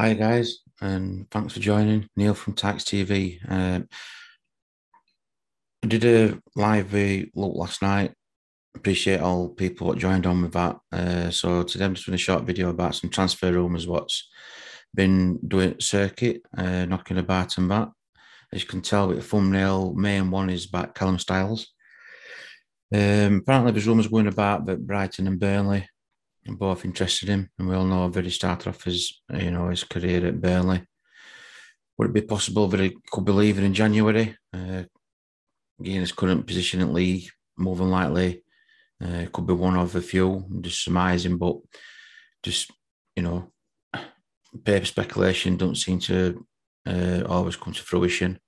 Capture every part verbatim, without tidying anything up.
Hi guys, and thanks for joining. Neil from Tykes T V. Um, I did a live look last night. Appreciate all people that joined on with that. Uh, so today I'm just doing a short video about some transfer rumours, what's been doing circuit, uh, knocking about and that. As you can tell with the thumbnail, main one is about Callum Styles. Um, apparently there's rumours going about that Brighton and Burnley both interested him, and we all know that he started off his, you know, his career at Burnley. Would it be possible that he could be leaving in January? Uh, again, his current position at league, more than likely, uh, could be one of a few. I'm just surmising, but just, you know, paper speculation don't seem to uh, always come to fruition.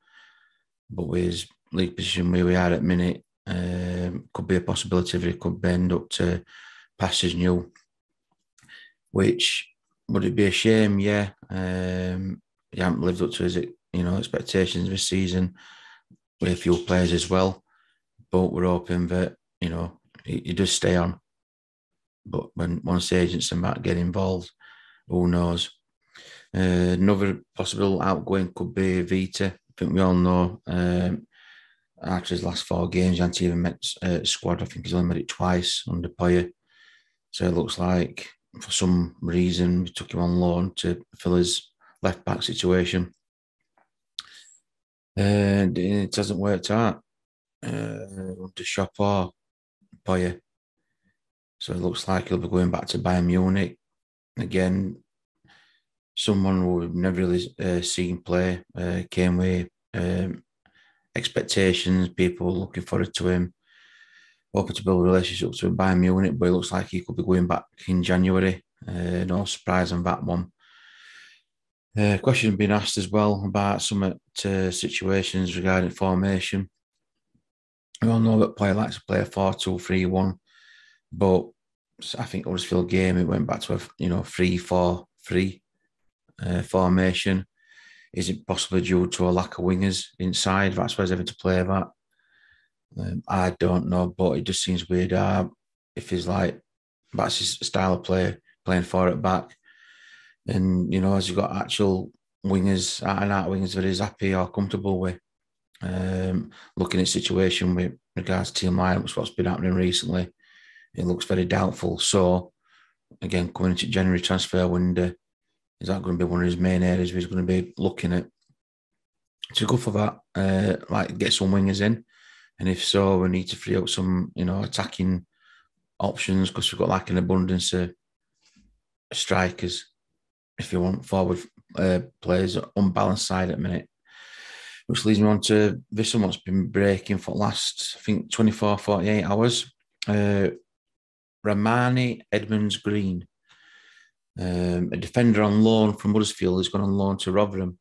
But with his league position where we are at the minute, um, could be a possibility that he could bend up to past his new. Which, would it be a shame? Yeah. Um, he hasn't lived up to his, you know, expectations this season with a few players as well. But we're hoping that, you know, he, he does stay on. But when once agents and that get involved, who knows? Uh, another possible outgoing could be Vita. I think we all know. Um, after his last four games, he hasn't even met uh, squad. I think he's only made it twice under Poya. So it looks like, for some reason, we took him on loan to fill his left-back situation. And it hasn't worked out. Uh, to shop or Poya. So it looks like he'll be going back to Bayern Munich. Again, someone who we've never really uh, seen play uh, came with um, expectations, people looking forward to him. Hoping to build relationships with Bayern Munich, but it looks like he could be going back in January. Uh, no surprise on that one. Uh, question being asked as well about some uh, situations regarding formation. We all know that Poya likes to play a four two three one, but I think Huddersfield game it went back to a you know three four three uh, formation. Is it possibly due to a lack of wingers inside? That's why he's having to play that. Um, I don't know, but it just seems weird uh, if he's like, that's his style of play, playing four at back. And, you know, has he got actual wingers, out and out wingers that he's happy or comfortable with? Um, looking at situation with regards to team lineups, what's been happening recently, it looks very doubtful. So, again, coming into January transfer window, is that going to be one of his main areas where he's going to be looking at? To go for that, uh, like get some wingers in. And if so, we need to free up some, you know, attacking options because we've got like an abundance of strikers. If you want forward uh, players, unbalanced side at the minute, which leads me on to this one. What's been breaking for the last, I think, twenty-four, forty-eight hours? Uh, Ramani Edmonds-Green, um, a defender on loan from Huddersfield, has gone on loan to Rotherham.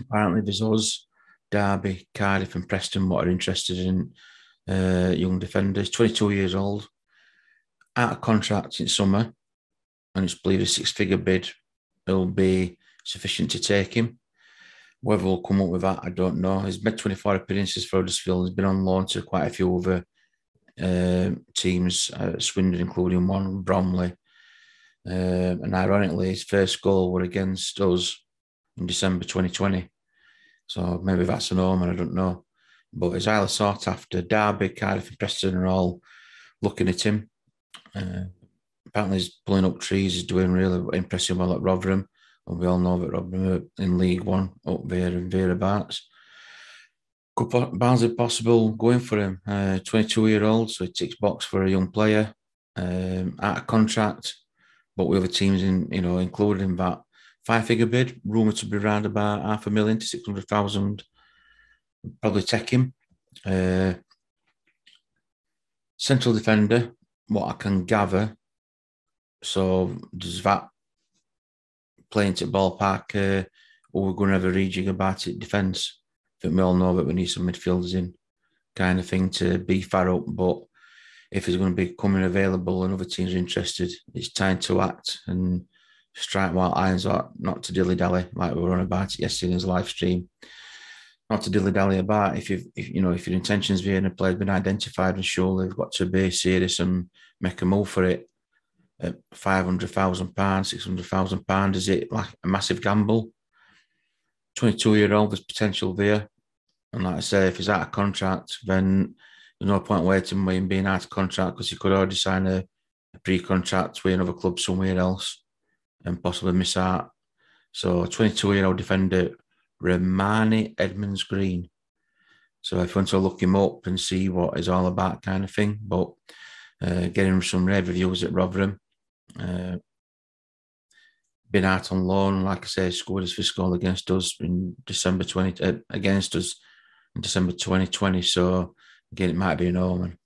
Apparently, there's us, Derby, Cardiff and Preston what are interested in uh, young defenders. twenty-two years old, out of contract in summer, and it's believed a six-figure bid will be sufficient to take him. Whether we'll come up with that, I don't know. He's made twenty-four appearances for Huddersfield. He's been on loan to quite a few other uh, teams, uh, Swindon including one, Bromley. Uh, and ironically, his first goal were against us in December twenty twenty. So maybe that's an omen, I don't know. But it's highly sought after. Derby, Cardiff and Preston are all looking at him. Uh, apparently he's pulling up trees, he's doing really impressive well at Rotherham. And we all know that Rotherham are in League One, up there and thereabouts. Could be possible going for him. Uh, twenty-two-year-old, so he ticks box for a young player. Um, out of contract, but with other teams in, you know, included in that. Five-figure bid, rumoured to be around about half a million to six hundred thousand. Probably take him. Uh, central defender, what I can gather. So does that play into ballpark, uh, or we're going to have a rejig about it, defence? I think we all know that we need some midfielders in, kind of thing, to beef that up. But if it's going to be coming available and other teams are interested, it's time to act and strike while irons hot, not to dilly-dally like we were on about it yesterday in his live stream. Not to dilly-dally about if, you've, if you know if your intentions being a player has been identified, and surely they've got to be serious and make a move for it. uh, five hundred thousand pounds, six hundred thousand pounds? Is it like a massive gamble? twenty-two-year-old, there's potential there. And like I say, if he's out of contract, then there's no point waiting him being out of contract, because he could already sign a, a pre-contract with another club somewhere else and possibly miss out. So twenty-two-year-old defender, Ramani Edmonds-Green. So if you want to look him up and see what he's all about, kind of thing. But uh, getting some rave reviews at Rotherham. Uh, been out on loan, like I say, scored his first goal against us in December twenty uh, against us in December twenty twenty. So again, it might be an omen.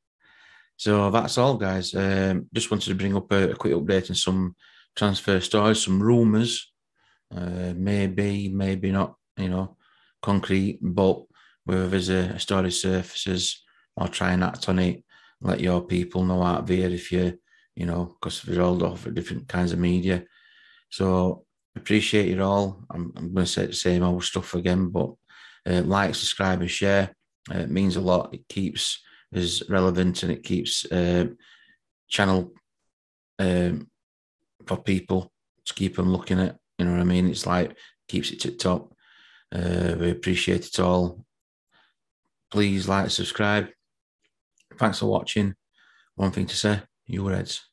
So that's all, guys. Um, just wanted to bring up a, a quick update and some transfer stories, some rumours. Uh, maybe, maybe not, you know, concrete, but whether there's a, a story surfaces, I'll try and act on it, let your people know out there if you, you know, because we're all over different kinds of media. So appreciate you all. I'm, I'm going to say the same old stuff again, but uh, like, subscribe and share. Uh, it means a lot. It keeps us relevant and it keeps uh, channel um, for people to keep them looking at. You know what I mean? It's like, keeps it tip top. Uh, we appreciate it all. Please like, subscribe. Thanks for watching. One thing to say, you were heads.